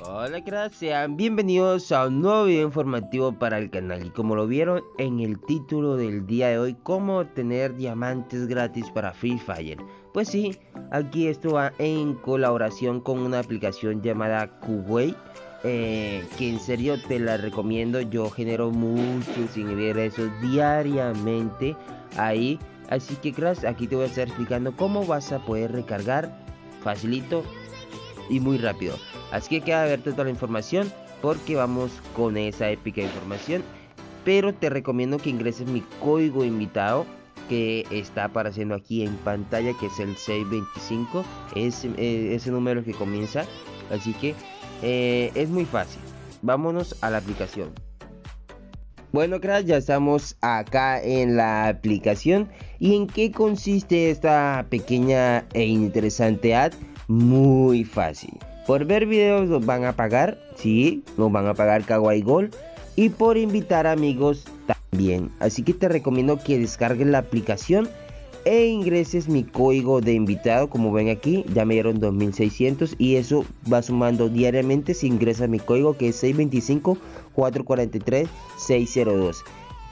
Hola, gracias, bienvenidos a un nuevo video informativo para el canal. Y como lo vieron en el título del día de hoy, cómo obtener diamantes gratis para Free Fire. Pues sí, aquí esto va en colaboración con una aplicación llamada Kwai, que en serio te la recomiendo. Yo genero muchos ingresos diariamente ahí. Así que cracks, aquí te voy a estar explicando cómo vas a poder recargar facilito y muy rápido. Así que queda verte toda la información, porque vamos con esa épica información. Pero te recomiendo que ingreses mi código invitado, que está apareciendo aquí en pantalla, que es el 625, es ese número que comienza. Así que es muy fácil. Vámonos a la aplicación. Bueno, cracks, ya estamos acá en la aplicación. ¿Y en qué consiste esta pequeña e interesante ad? Muy fácil. Por ver videos nos van a pagar, sí, nos van a pagar Kawaii Gold, y por invitar amigos también. Así que te recomiendo que descargues la aplicación e ingreses mi código de invitado. Como ven aquí, ya me dieron 2600 y eso va sumando diariamente si ingresas mi código, que es 625-443-602.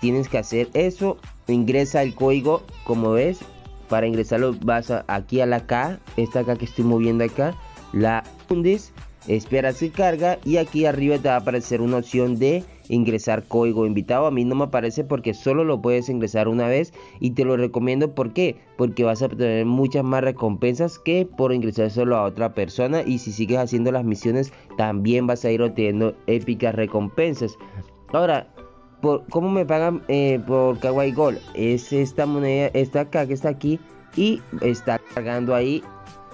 Tienes que hacer eso, ingresa el código. Como ves, para ingresarlo vas aquí a la K, esta K que estoy moviendo acá, la hundes, esperas que carga y aquí arriba te va a aparecer una opción de ingresar código invitado. A mí no me aparece porque solo lo puedes ingresar una vez, y te lo recomiendo. ¿Por qué? Porque vas a obtener muchas más recompensas que por ingresar solo a otra persona, y si sigues haciendo las misiones también vas a ir obteniendo épicas recompensas. Ahora, ¿cómo me pagan por Kawaii Gold? Es esta moneda, esta acá que está aquí y está cargando ahí.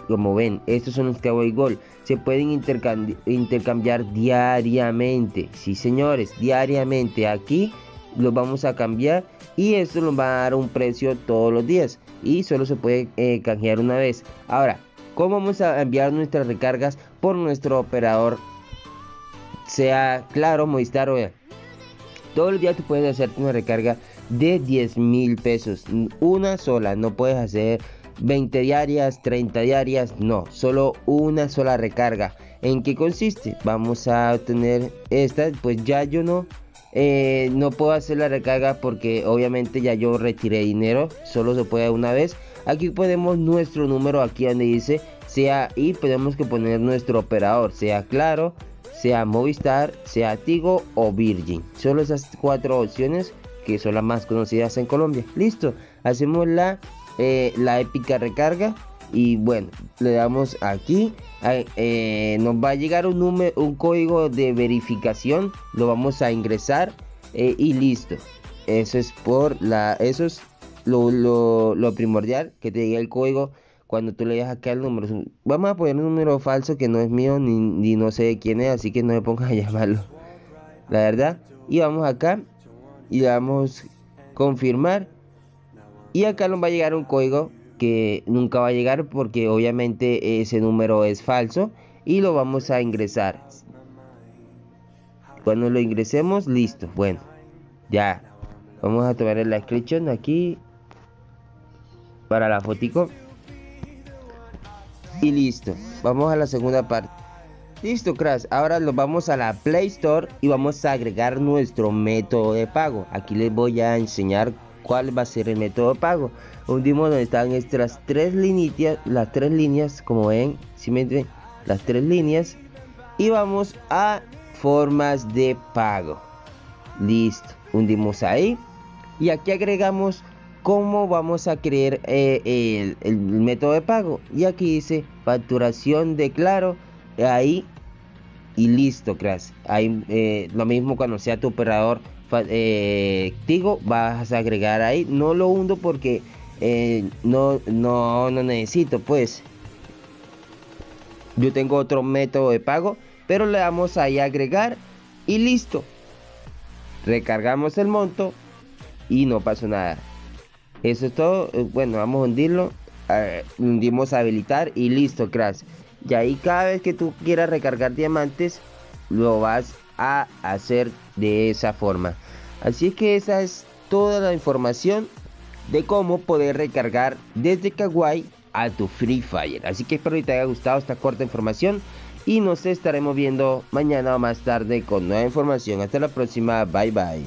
Como ven, estos son los Kawaii Gold. Se pueden intercambiar diariamente. Sí, señores, diariamente. Aquí los vamos a cambiar y esto nos va a dar un precio todos los días. Y solo se puede canjear una vez. Ahora, ¿cómo vamos a enviar nuestras recargas por nuestro operador? Sea Claro, Movistar o... Todos los días tú puedes hacerte una recarga de 10.000 pesos. Una sola, no puedes hacer 20 diarias, 30 diarias, no, solo una sola recarga. ¿En qué consiste? Vamos a obtener esta. Pues ya yo no puedo hacer la recarga porque obviamente ya yo retiré dinero, solo se puede una vez. Aquí ponemos nuestro número, aquí donde dice sea, y tenemos que poner nuestro operador, sea Claro, sea Movistar, sea Tigo o Virgin. Solo esas cuatro opciones que son las más conocidas en Colombia. Listo, hacemos la épica recarga y bueno, le damos aquí, nos va a llegar un código de verificación, lo vamos a ingresar y listo. Eso es eso es lo primordial, que te llegue el código cuando tú le das acá el número. Vamos a poner un número falso que no es mío ni no sé de quién es, así que no me pongas a llamarlo, la verdad. Y vamos acá y le damos confirmar. Y acá nos va a llegar un código que nunca va a llegar porque obviamente ese número es falso, y lo vamos a ingresar. Cuando lo ingresemos, listo. Bueno, ya vamos a tomar la descripción aquí para la fotico y listo. Vamos a la segunda parte. Listo, cracks, ahora nos vamos a la Play Store y vamos a agregar nuestro método de pago. Aquí les voy a enseñar cuál va a ser el método de pago. Hundimos donde están estas tres líneas, las tres líneas, como ven, si me ven, las tres líneas, y vamos a formas de pago. Listo, hundimos ahí y aquí agregamos cómo vamos a crear el método de pago, y aquí dice facturación de Claro ahí y listo, cracks. Ahí lo mismo cuando sea tu operador Tigo, vas a agregar ahí. No lo hundo porque no necesito, pues yo tengo otro método de pago, pero le damos ahí a agregar y listo, recargamos el monto y no pasó nada. Eso es todo. Bueno, vamos a hundirlo, hundimos habilitar y listo, cracks. Y ahí cada vez que tú quieras recargar diamantes lo vas a hacer de esa forma. Así que esa es toda la información de cómo poder recargar desde Kwai a tu Free Fire. Así que espero que te haya gustado esta corta información y nos estaremos viendo mañana o más tarde con nueva información. Hasta la próxima, bye bye.